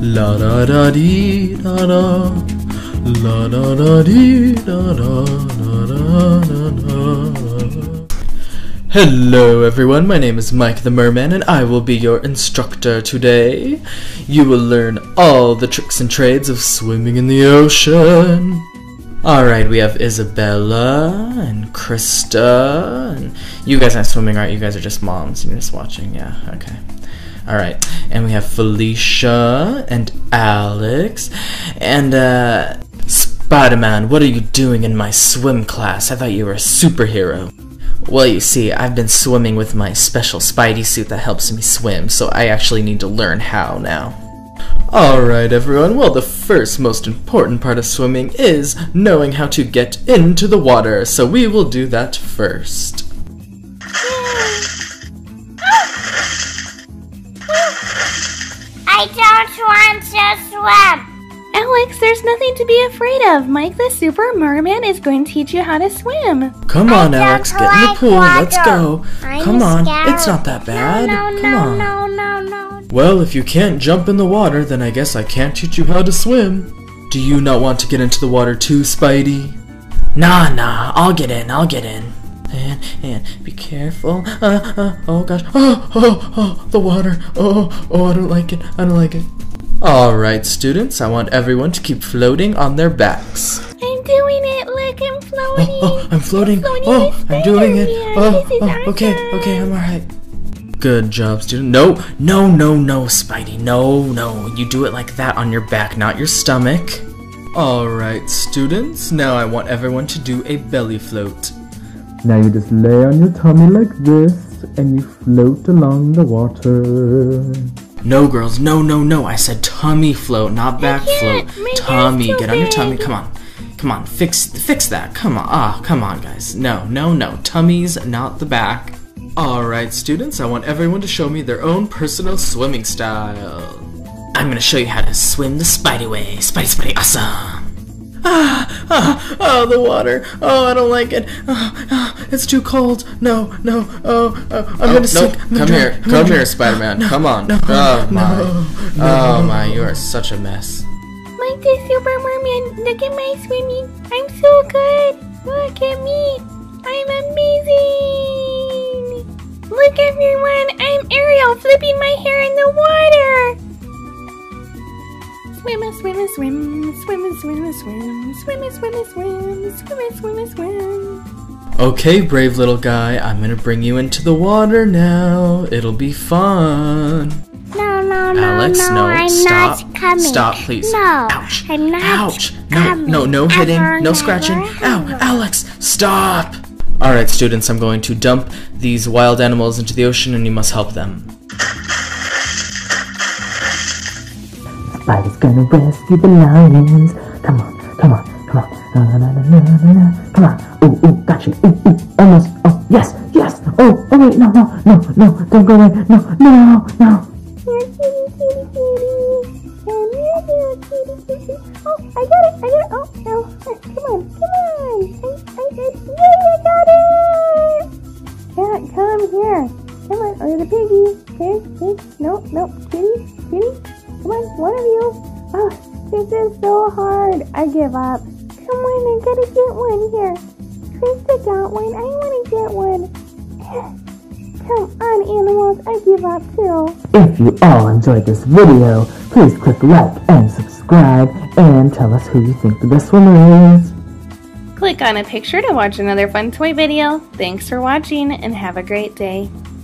La da da dee da da. La da da dee da da da da da da. Hello everyone, my name is Mike the Merman and I will be your instructor today. You will learn all the tricks and trades of swimming in the ocean. Alright, we have Isabella and Krista, and you guys aren't swimming, right? You guys are just moms and you're just watching, yeah, okay. Alright, and we have Felicia and Alex, and Spider-Man, what are you doing in my swim class? I thought you were a superhero. Well, you see, I've been swimming with my special Spidey suit that helps me swim, so I actually need to learn how now. Alright everyone, well the first most important part of swimming is knowing how to get into the water, so we will do that first. I don't want to swim! Alex, there's nothing to be afraid of! Mike the Super Merman is going to teach you how to swim! Come on Alex, get in the pool, let's go! Come on, it's not that bad! Come on! Well, if you can't jump in the water, then I guess I can't teach you how to swim. Do you not want to get into the water too, Spidey? Nah, I'll get in. And be careful. Oh gosh. Oh, the water. Oh, I don't like it. Alright, students, I want everyone to keep floating on their backs. I'm doing it, look, I'm floating. Oh, I'm floating. Oh, I'm doing it. Oh, okay, I'm alright. Good job, student. No, Spidey. No. You do it like that on your back, not your stomach. Alright, students. Now I want everyone to do a belly float. Now you just lay on your tummy like this, and you float along the water. No, girls. No. I said tummy float, not back float. Tummy. Get on your tummy. Come on. Fix that. Come on. Come on, guys. No. Tummies, not the back. Alright students, I want everyone to show me their own personal swimming style. I'm going to show you how to swim the Spidey way. Spidey, awesome! Oh, the water. Oh, I don't like it. Oh, it's too cold. No. I'm going to sink. Come here, Spider-Man. Come on. Oh my, you are such a mess. Mike the Super Merman, look at my swimming. I'm so good. Look at me. I'm amazing. Look everyone, I'm Ariel, flipping my hair in the water! Swim. Okay, brave little guy, I'm gonna bring you into the water now. It'll be fun. No, Alex, no, I'm stop. Not coming. Stop, please. No, ouch. I'm not ouch. Coming. No hitting, no scratching. Ow, Alex, stop! Alright students, I'm going to dump these wild animals into the ocean and you must help them. Spider's gonna rescue the lions. Come on. Come on. Ooh, gotcha. Ooh, almost. Oh, yes. Oh, wait, no, don't go away. No. Oh, I got it. Oh, no. Come on. Come here. Come on, or the piggy. Okay. Nope. Kitty. Come on, one of you. Oh, this is so hard. I give up. Come on, I gotta get one here. Krista got one. I want to get one. Come on, animals. I give up too. If you all enjoyed this video, please click like and subscribe and tell us who you think the best swimmer is. Click on a picture to watch another fun toy video. Thanks for watching and have a great day.